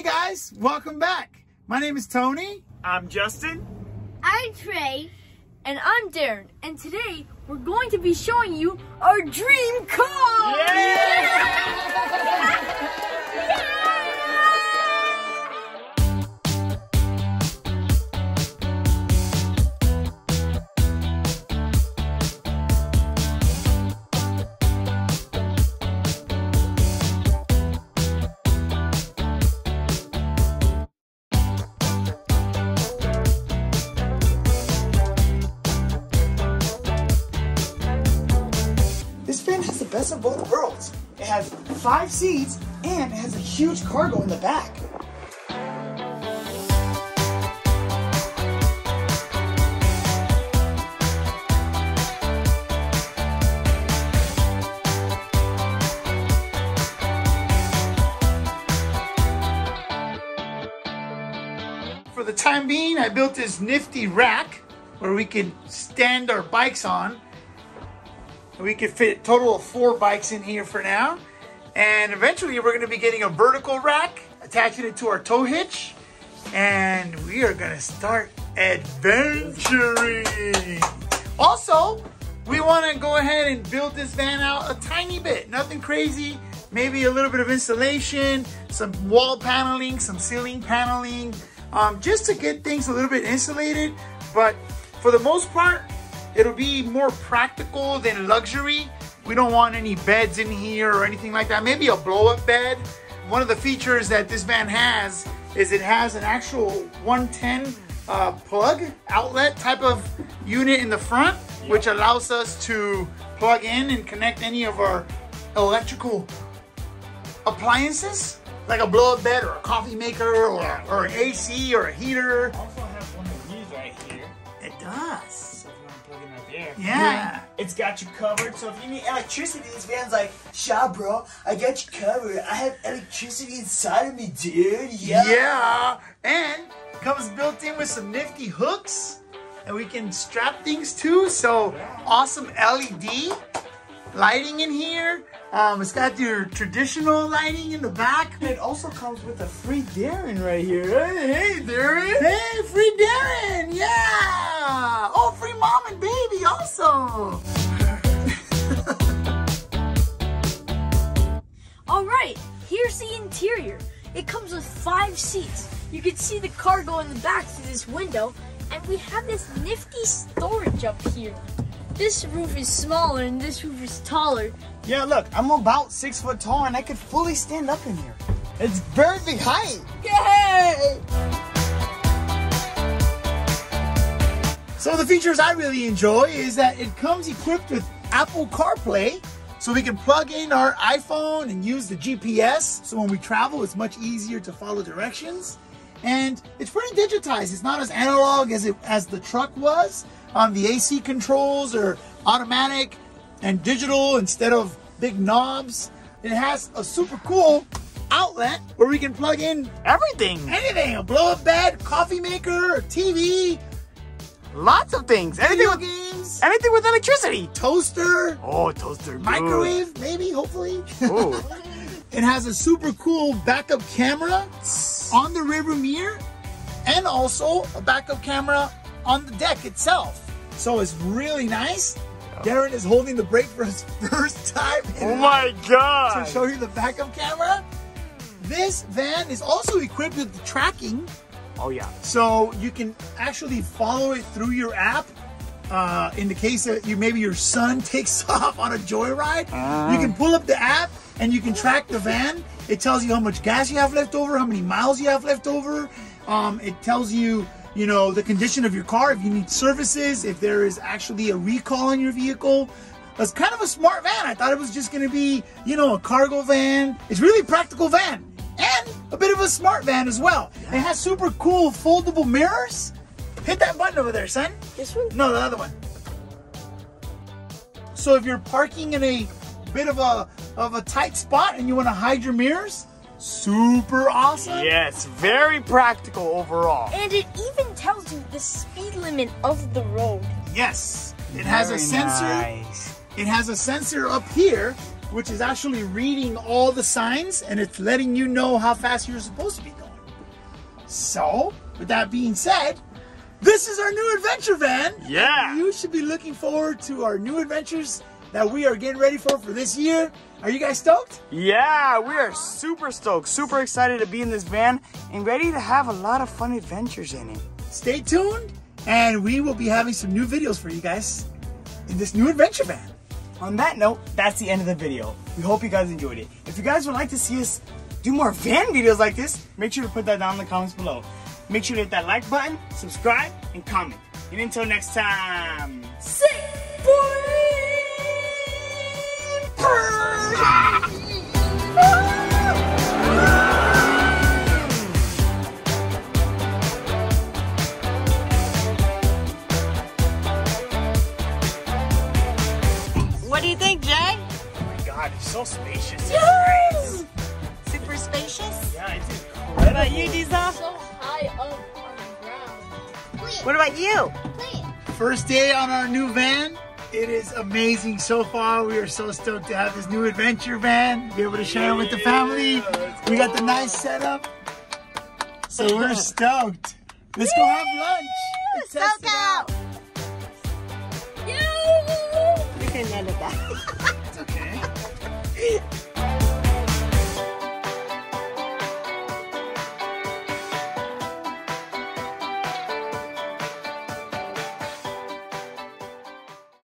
Hey guys, welcome back. My name is Tony. I'm Justin. I'm Trey. And I'm Darren. And today we're going to be showing you our dream car! Yeah! Best of both worlds. It has 5 seats and it has a huge cargo in the back. For the time being, I built this nifty rack where we can stand our bikes on. We could fit a total of 4 bikes in here for now. And eventually we're gonna be getting a vertical rack, attaching it to our tow hitch. And we are gonna start adventuring. Also, we wanna go ahead and build this van out a tiny bit, nothing crazy. Maybe a little bit of insulation, some wall paneling, some ceiling paneling, just to get things a little bit insulated. But for the most part, it'll be more practical than luxury. We don't want any beds in here or anything like that. Maybe a blow-up bed. One of the features that this van has is it has an actual 110 plug outlet type of unit in the front, which allows us to plug in and connect any of our electrical appliances, like a blow-up bed or a coffee maker or an AC or a heater. Also have one of these right here. It does. Yeah. Yeah, it's got you covered. So if you need electricity, this van's like, "Sha, bro, I got you covered. I have electricity inside of me, dude." Yeah. And comes built in with some nifty hooks, and we can strap things to. So awesome LED lighting in here. It's got your traditional lighting in the back. And it also comes with a free Darren right here. Hey, Darren. Hey, free Darren. Yeah. Oh, free mom and baby also. All right, here's the interior. It comes with 5 seats. You can see the cargo in the back through this window. And we have this nifty storage up here. This roof is smaller and this roof is taller. Yeah, look, I'm about 6 foot tall and I could fully stand up in here. It's perfect height. Yay! So the features I really enjoy is that it comes equipped with Apple CarPlay, so we can plug in our iPhone and use the GPS. So when we travel, it's much easier to follow directions. And it's pretty digitized. It's not as analog as the truck was. The AC controls are automatic and digital instead of big knobs. It has a super cool outlet where we can plug in everything. Anything, a blow-up bed, coffee maker, a TV, lots of things. Anything with games. Anything with electricity. Toaster. Oh, toaster. Microwave, maybe, hopefully. Oh. It has a super cool backup camera on the rearview mirror and also a backup camera on the deck itself. So it's really nice. Yep. Darren is holding the brake for his first time. Oh my God. To show you the backup camera. This van is also equipped with the tracking. Oh yeah. So you can actually follow it through your app. In the case that maybe your son takes off on a joyride, you can pull up the app and you can track the van. It tells you how much gas you have left over, how many miles you have left over. It tells you, you know, the condition of your car, if you need services, if there is actually a recall on your vehicle. It's kind of a smart van. I thought it was just gonna be, you know, a cargo van. It's really a practical van and a bit of a smart van as well. It has super cool foldable mirrors. Hit that button over there, son. This one? No, the other one. So if you're parking in a bit of a tight spot and you want to hide your mirrors, super awesome. Yes, very practical overall. And it even tells you the speed limit of the road. Yes, it has a sensor. Nice. It has a sensor up here, which is actually reading all the signs and it's letting you know how fast you're supposed to be going. So, with that being said, this is our new adventure van. Yeah. You should be looking forward to our new adventures that we are getting ready for this year. Are you guys stoked? Yeah, we are super stoked, super excited to be in this van and ready to have a lot of fun adventures in it. Stay tuned, and we will be having some new videos for you guys in this new adventure van. On that note, that's the end of the video. We hope you guys enjoyed it. If you guys would like to see us do more van videos like this, make sure to put that down in the comments below. Make sure to hit that like button, subscribe, and comment. And until next time, sick boy! What do you think, Jay? Oh my god, it's so spacious. Yes! Super spacious? Yeah, it's incredible. What about you, Diesel? So high up on the ground. Please. What about you? Please. First day on our new van. It is amazing so far. We are so stoked to have this new adventure van, be able to share it with the family. We got the nice setup, so we're stoked. Let's go have lunch. Let's test it out. You can edit that. It's okay.